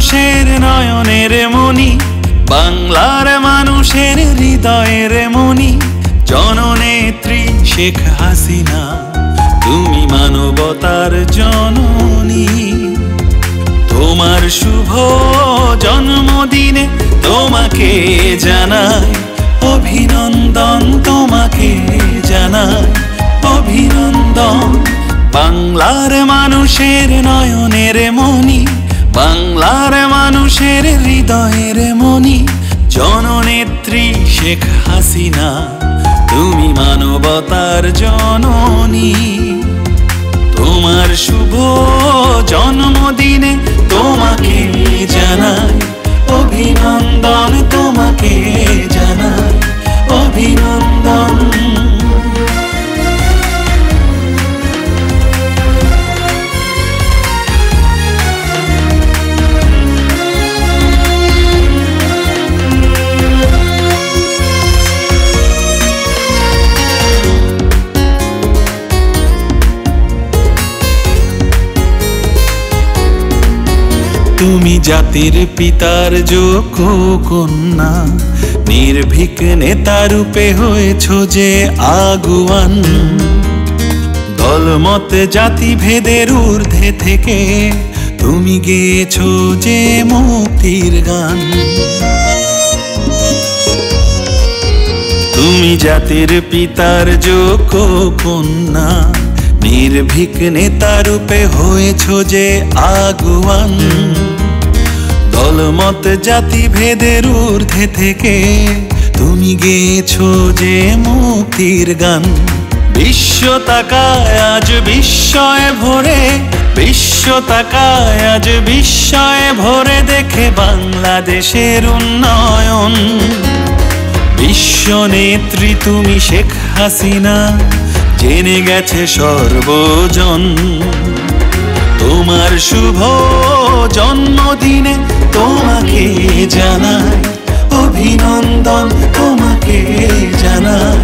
मानुषेर नयनेर मणि बांगलार मानुषेर हृदयेर मणि जननेत्री शेख हासिना तुमी मानवतार जननी तोमार शुभ जन्मदिने तोमाके जानाई अभिनंदन तोमाके जानाई अभिनंदन बांगलार मानुषेर नयनेर मणि बांगलार मानुषेर हृदयेर मणि जननेत्री शेख हासिना तुमी मानवतार जननी तोमार शुभ जन्मदिने तोमाके जानाई अभिनंदन तोमाके जानाई अभिनंदन। तुमी जातिर पितार जोग्य कन्या निर्भीक नेता रूपे होयेछो जे आगुवान दलमत जाति भेदेर ऊर्ध्वे थेके तुमी गेयेछो जे मुक्तिर गान। तुमी जातिर पितार जोग्य कन्या निर्भीक नेता रूपे होयेछो जे आगुवान दलमत जाति भेदेर ऊर्ध्वे थेके तुमी गेयेछो जे मुक्तिर गान। विश्व ताकाय आज बिस्मये भरे विश्व ताकाय आज बिस्मये भरे देखे बांग्लादेशेर उन्नयन विश्वनेत्री तुमी शेख हासिना जेने गेछे सर्वजन तोमार शुभ जन्मदिने तोमाके जानाई अभिनंदन तोमाके जानाई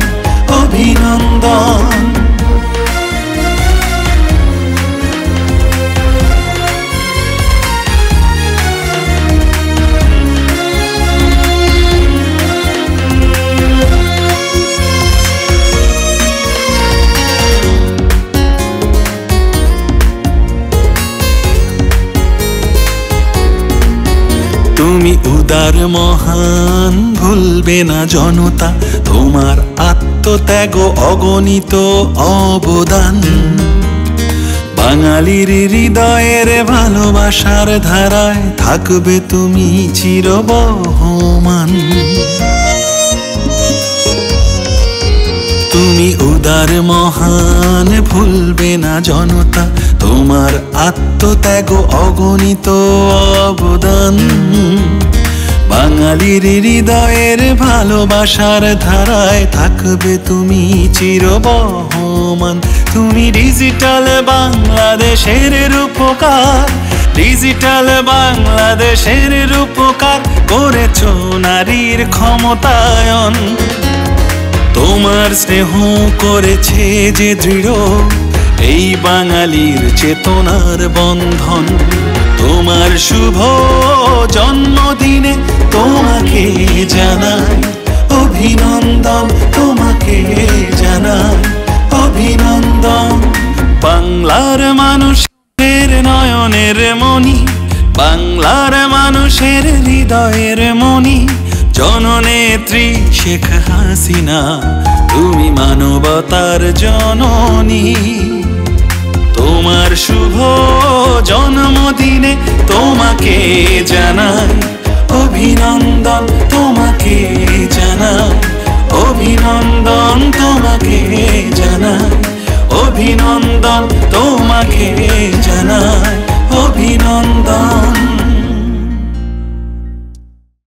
अभिनंदन। तुमी उदार महान भूलबे ना जनता तोमार आत्मत्याग अगणित अवदान बांगालिर हृदयेर भालोबासार धाराय थाकबे तुमी चिरबहमान। तुमी उदार महान भूलबे ना जनता तोमार आत्मत्याग अगणित अवदान बांगालिर हृदयेर भालोबासार धाराय थाकबे तुमी चिरबहमान। तुमी डिजिटल बांग्लादेशेर रूपकार डिजिटल बांग्लादेशेर रूपकार करेछो नारीर क्षमतायन तोमार स्नेह करेछे जे दृढ़ এই বাঙালির চেতনার বন্ধন তোমার শুভ জন্মদিনে তোমাকে জানাই অভিনন্দন তোমাকে জানাই অভিনন্দন। বাংলার মানুষের নয়নের মণি বাংলার মানুষের হৃদয়ের মণি जननेत्री शेख हासिना तुमी मानवतार जननी तोमार शुभ जन्मदिने तोमाके जानाई अभिनंदन तोमाके जानाई अभिनंदन तोमाके जानाई अभिनंदन तोमाके जानाई अभिनंदन।